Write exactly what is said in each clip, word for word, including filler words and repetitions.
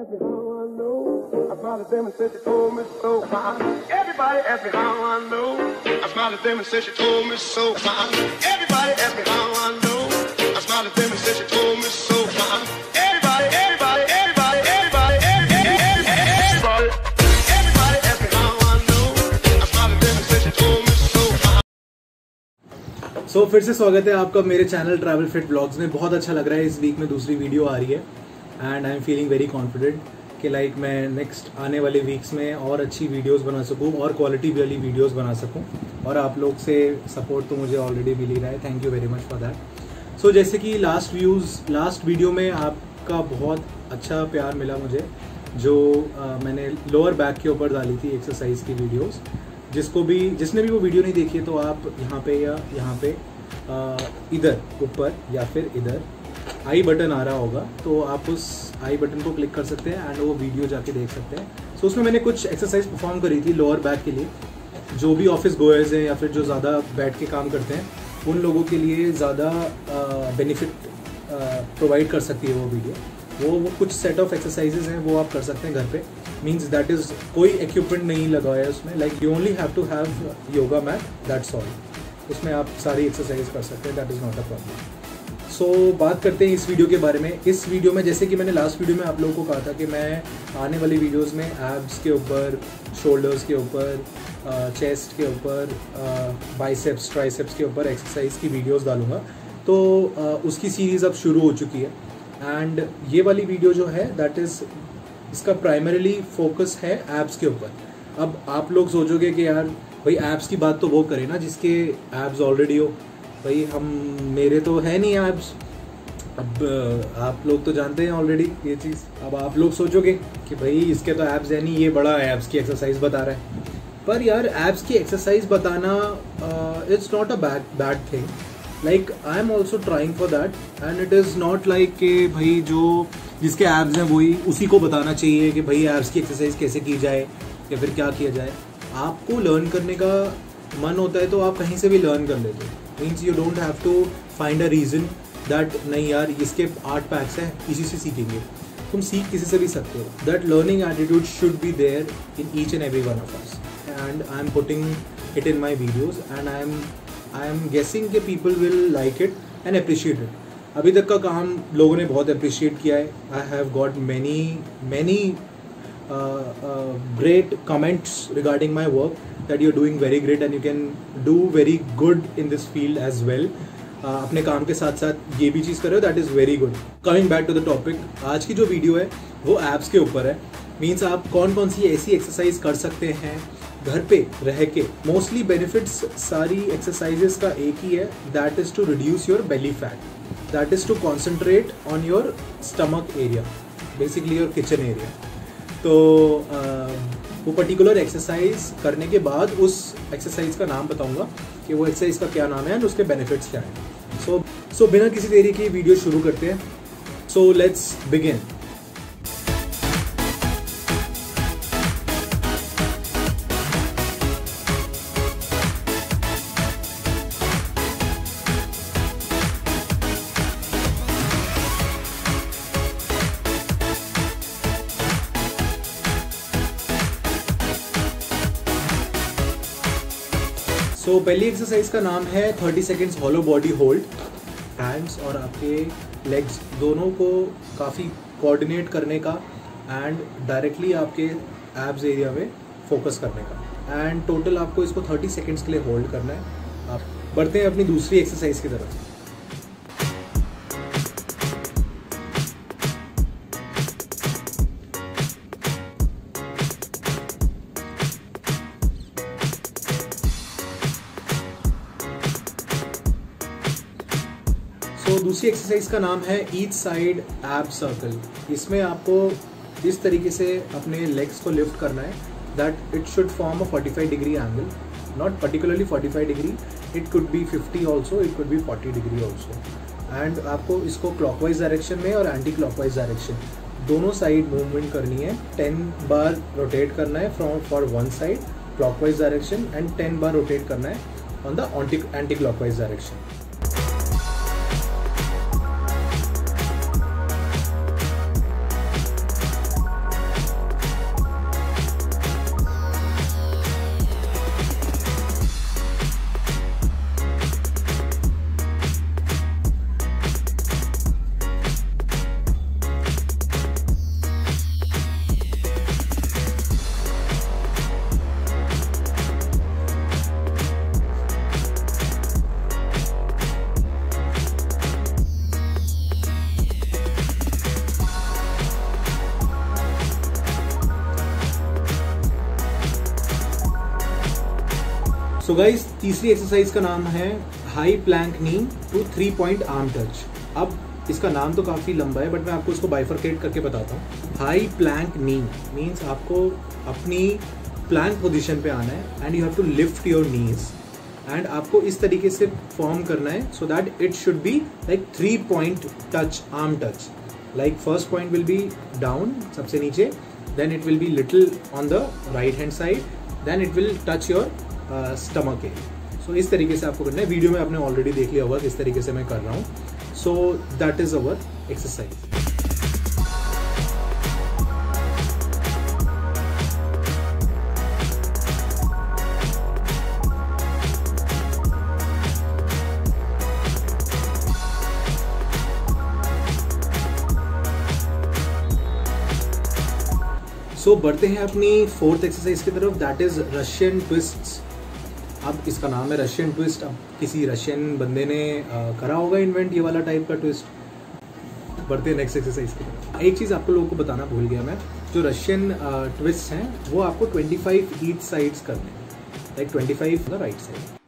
asked me how I know. I smiled at them and said, she told me so. Everybody asked me how I know. I smiled at them and said, she told me so. Everybody asked me how I know. I smiled at them and said, she told me so. Everybody, everybody, everybody, everybody, everybody, everybody, everybody asked me how I know. I smiled at them and said, she told me so. So so, फिर से स्वागत है आपका मेरे channel travel fit vlogs में। बहुत अच्छा लग रहा है, इस वीक में दूसरी वीडियो आ रही है and I am feeling very confident कि लाइक like, मैं नेक्स्ट आने वाले वीक्स में और अच्छी वीडियोस बना सकूं और क्वालिटी वाली वीडियोस बना सकूं। और आप लोग से सपोर्ट तो मुझे ऑलरेडी मिल ही रहा है, thank you very much for that. So जैसे कि लास्ट व्यूज़ लास्ट वीडियो में आपका बहुत अच्छा प्यार मिला मुझे, जो आ, मैंने लोअर बैक के ऊपर डाली थी एक्सरसाइज की वीडियोज़। जिसको भी जिसने भी वो वीडियो नहीं देखी है तो आप यहाँ पे या यहाँ पे आ, इधर ऊपर या फिर इधर आई बटन आ रहा होगा, तो आप उस आई बटन को क्लिक कर सकते हैं एंड वो वीडियो जाके देख सकते हैं। सो so, उसमें मैंने कुछ एक्सरसाइज परफॉर्म करी थी लोअर बैक के लिए। जो भी ऑफिस गोयर्स हैं या फिर जो ज़्यादा बैठ के काम करते हैं उन लोगों के लिए ज़्यादा बेनिफिट प्रोवाइड कर सकती है वो वीडियो। वो वो कुछ सेट ऑफ एक्सरसाइजेज हैं, वो आप कर सकते हैं घर पे। मीन्स दैट इज़ कोई इक्विपमेंट नहीं लगा है उसमें, like you only have to have yoga mat, that's all. उसमें आप सारी एक्सरसाइज कर सकते हैं, that is not a problem. So बात करते हैं इस वीडियो के बारे में। इस वीडियो में जैसे कि मैंने लास्ट वीडियो में आप लोगों को कहा था कि मैं आने वाली वीडियोज़ में एब्स के ऊपर, शोल्डर्स के ऊपर, चेस्ट के ऊपर, बाइसेप्स ट्राइसेप्स के ऊपर एक्सरसाइज की वीडियोज़ डालूँगा। तो uh, उसकी सीरीज़ अब शुरू हो चुकी है एंड ये वाली वीडियो जो है दैट इज़ इसका प्राइमरीली फोकस है एब्स के ऊपर। अब आप लोग सोचोगे कि यार भाई एब्स की बात तो वो करे ना जिसके एब्स ऑलरेडी हो, भाई हम मेरे तो है नहीं एब्स। अब आप लोग तो जानते हैं ऑलरेडी ये चीज़। अब आप लोग सोचोगे कि भाई इसके तो एब्स है नहीं, ये बड़ा एब्स की एक्सरसाइज बता रहा है। पर यार एब्स की एक्सरसाइज बताना it's not a bad bad thing. Like I am also trying for that and it is not like कि भाई जो जिसके एब्स हैं वही उसी को बताना चाहिए कि भाई एब्स की एक्सरसाइज कैसे की जाए या फिर क्या किया जाए। आपको लर्न करने का मन होता है तो आप कहीं से भी लर्न कर लेते हो। Means you don't have to find a reason that नहीं यार इसके आठ पैक्स हैं इसी से सीखेंगे। तुम सीख किसी से भी सकते हो। That learning attitude should be there in each and every one of us and I am putting it in my videos and I am I am guessing के people will like it and appreciate it. अभी तक का काम लोगों ने बहुत appreciate किया है। I have got many many great comments regarding my work that you are doing very great and you can do very good in this field as well. अपने काम के साथ साथ ये भी चीज़ कर रहे हो, that is very good. Coming back to the topic, आज की जो वीडियो है वो एब्स के ऊपर है। मीन्स आप कौन कौन सी ऐसी एक्सरसाइज कर सकते हैं घर पे रह के। मोस्टली बेनिफिट्स सारी एक्सरसाइजेस का एक ही है, that is to reduce your belly fat, that is to concentrate on your stomach area, basically your kitchen area. तो आ, वो पर्टिकुलर एक्सरसाइज करने के बाद उस एक्सरसाइज का नाम बताऊंगा कि वो एक्सरसाइज का क्या नाम है एंड उसके बेनिफिट्स क्या हैं। सो सो बिना किसी देरी के वीडियो शुरू करते हैं। So let's begin. तो पहली एक्सरसाइज का नाम है thirty seconds hollow body hold. Hands और आपके लेग्स दोनों को काफ़ी कोऑर्डिनेट करने का एंड डायरेक्टली आपके एब्स एरिया में फोकस करने का। एंड टोटल आपको इसको थर्टी सेकेंड्स के लिए होल्ड करना है। आप बढ़ते हैं अपनी दूसरी एक्सरसाइज की तरफ। तो दूसरी एक्सरसाइज का नाम है ईच साइड एब सर्कल। इसमें आपको इस तरीके से अपने लेग्स को लिफ्ट करना है that it should form a forty five degree angle, not particularly forty five degree, it could be fifty also, it could be forty degree also. And आपको इसको क्लॉकवाइज डायरेक्शन में और एंटी क्लॉकवाइज डायरेक्शन दोनों side movement करनी है। Ten बार rotate करना है from for one side clockwise direction and ten बार रोटेट करना है on the anti clockwise direction. So guys तीसरी एक्सरसाइज का नाम है high plank knee to three point arm touch. अब इसका नाम तो काफ़ी लंबा है बट मैं आपको इसको बाइफरकेट करके बताता हूँ। हाई प्लैंक नी मीन्स आपको अपनी प्लैंक पोजीशन पे आना है and you have to lift your knees and आपको इस तरीके से फॉर्म करना है so that it should be like three point touch arm touch. Like first point will be down सबसे नीचे, then it will be little on the right hand side, then it will touch your stomach uh. So इस तरीके से आपको करना है। Video में आपने ऑलरेडी देख लिया होगा किस तरीके से मैं कर रहा हूँ। So that is our exercise. So so, बढ़ते हैं अपनी फोर्थ एक्सरसाइज की तरफ, दैट इज़ रशियन ट्विस्ट। अब इसका नाम है रशियन ट्विस्ट। अब किसी रशियन बंदे ने आ, करा होगा इन्वेंट ये वाला टाइप का ट्विस्ट। बढ़ते हैं नेक्स्ट एक्सरसाइज की तरफ। एक चीज़ आपको लोगों को बताना भूल गया मैं, जो रशियन ट्विस्ट हैं वो आपको पच्चीस ईच साइड्स करने हैं, लाइक पच्चीस द राइट साइड।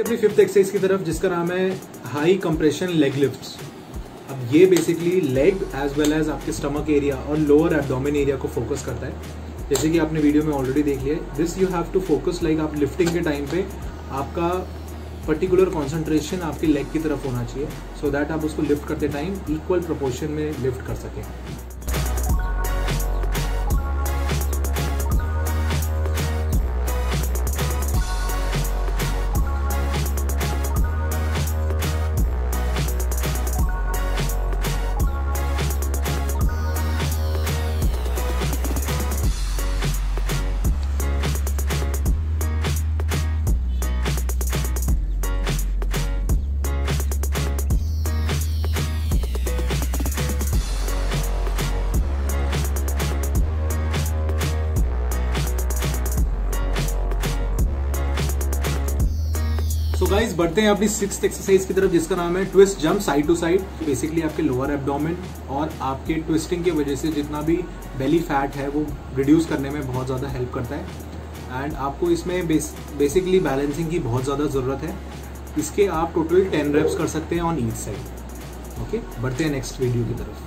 अपनी फिफ्थ एक्सरसाइज की तरफ जिसका नाम है हाई कंप्रेशन लेग लिफ्ट्स। अब ये basically leg as well as आपके स्टमक एरिया और लोअर एब्डोमेन एरिया को फोकस करता है। जैसे कि आपने वीडियो में ऑलरेडी देख लिया है, this you have to focus. Like आप लिफ्टिंग के टाइम पे आपका पर्टिकुलर कॉन्सेंट्रेशन आपके लेग की तरफ होना चाहिए सो दैट आप उसको लिफ्ट करते टाइम इक्वल प्रोपोर्शन में लिफ्ट कर सकें। सो गाइज बढ़ते हैं अपनी सिक्स्थ एक्सरसाइज की तरफ जिसका नाम है twist jump side to side. Basically आपके लोअर एब्डोमेन और आपके ट्विस्टिंग की वजह से जितना भी बेली फैट है वो रिड्यूस करने में बहुत ज़्यादा हेल्प करता है एंड आपको इसमें बेसिकली बैलेंसिंग की बहुत ज़्यादा ज़रूरत है। इसके आप टोटल टेन रेप्स कर सकते हैं ऑन ईच साइड। ओके, बढ़ते हैं नेक्स्ट वीडियो की तरफ।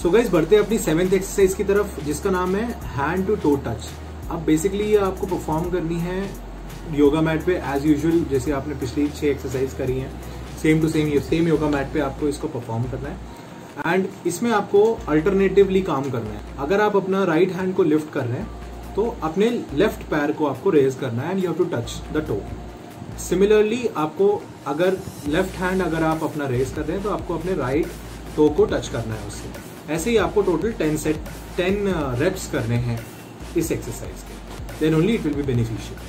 सो so गाइज बढ़ते हैं अपनी सेवेंथ एक्सरसाइज की तरफ जिसका नाम है हैंड टू टो टच। अब बेसिकली ये आपको परफॉर्म करनी है योगा मैट पे एज यूजुअल, जैसे आपने पिछली छः एक्सरसाइज करी हैं सेम टू सेम ये सेम योगा मैट पे आपको इसको परफॉर्म करना है एंड इसमें आपको अल्टरनेटिवली काम करना है। अगर आप अपना राइट हैंड को लिफ्ट कर रहे हैं तो अपने लेफ्ट पैर को आपको रेज करना है and you have to touch the toe. Similarly आपको अगर लेफ्ट हैंड अगर आप अपना रेज कर रहे हैं तो आपको अपने राइट टो को टच करना है उससे। ऐसे ही आपको total ten set ten reps करने हैं इस एक्सरसाइज के, then only it will be beneficial.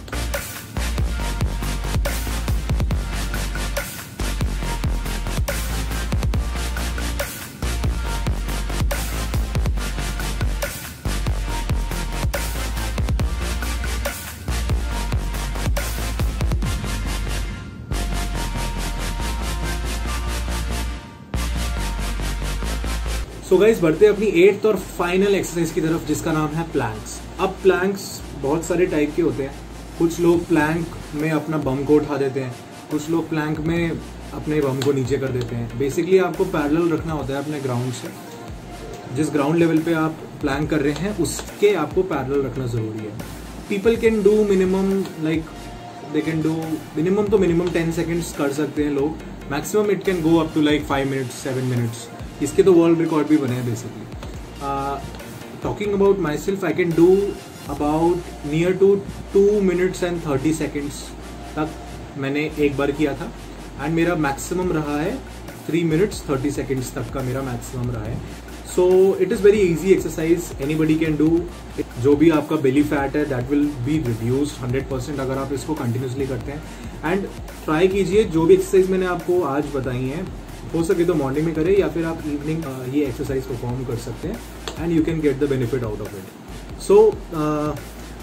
So guys बढ़ते हैं अपनी एट्थ और फाइनल एक्सरसाइज की तरफ जिसका नाम है प्लैंक्स। अब प्लैंक्स बहुत सारे टाइप के होते हैं। कुछ लोग प्लैंक में अपना बम को उठा देते हैं, कुछ लोग प्लैंक में अपने बम को नीचे कर देते हैं। बेसिकली आपको पैरेलल रखना होता है अपने ग्राउंड से। जिस ग्राउंड लेवल पे आप प्लैंक कर रहे हैं उसके आपको पैरेलल रखना ज़रूरी है। People can do minimum like they can do minimum तो मिनिमम टेन सेकेंड्स कर सकते हैं लोग। Maximum it can go up to like five minutes seven minutes. इसके तो वर्ल्ड रिकॉर्ड भी बने हैं basically. talking about myself, I can do about near to two minutes and thirty seconds तक मैंने एक बार किया था एंड मेरा मैक्सिमम रहा है three minutes thirty seconds तक का मेरा मैक्सिमम रहा है. So it is very easy exercise, anybody can do. जो भी आपका बेली फैट है that will be reduced hundred percent अगर आप इसको कंटिन्यूसली करते हैं. एंड ट्राई कीजिए जो भी एक्सरसाइज मैंने आपको आज बताई है, हो सके तो मॉर्निंग में करें या फिर आप इवनिंग ये एक्सरसाइज परफॉर्म कर सकते हैं and you can get the benefit out of it. So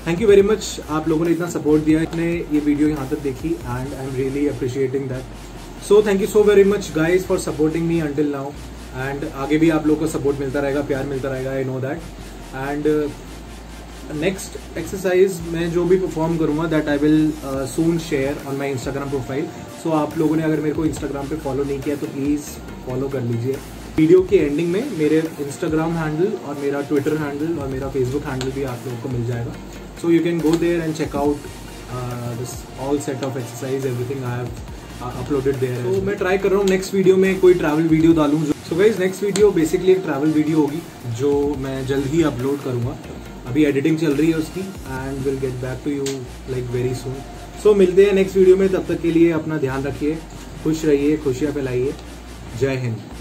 thank you very much, आप लोगों ने इतना सपोर्ट दिया, आपने ये वीडियो यहाँ तक देखी and I am really appreciating that. So thank you so very much guys for supporting me until now and आगे भी आप लोगों का सपोर्ट मिलता रहेगा, प्यार मिलता रहेगा, I know that. And next exercise मैं जो भी परफॉर्म करूँगा that I will soon share on my Instagram profile. So आप लोगों ने अगर मेरे को इंस्टाग्राम पे फॉलो नहीं किया तो प्लीज़ फॉलो कर लीजिए. वीडियो के एंडिंग में मेरे इंस्टाग्राम हैंडल और मेरा ट्विटर हैंडल और मेरा फेसबुक हैंडल भी आप लोगों को मिल जाएगा. So you can go there and check out this all set of exercise, everything I have uploaded there. तो मैं ट्राई कर रहा हूँ नेक्स्ट वीडियो में कोई ट्रैवल वीडियो डालूँ. So guys next video basically एक ट्रैवल वीडियो होगी जो मैं जल्द ही अपलोड करूँगा, अभी एडिटिंग चल रही है उसकी and will get back to you like very soon. So मिलते हैं नेक्स्ट वीडियो में, तब तक के लिए अपना ध्यान रखिए, खुश रहिए, खुशियाँ फैलाइए. जय हिंद.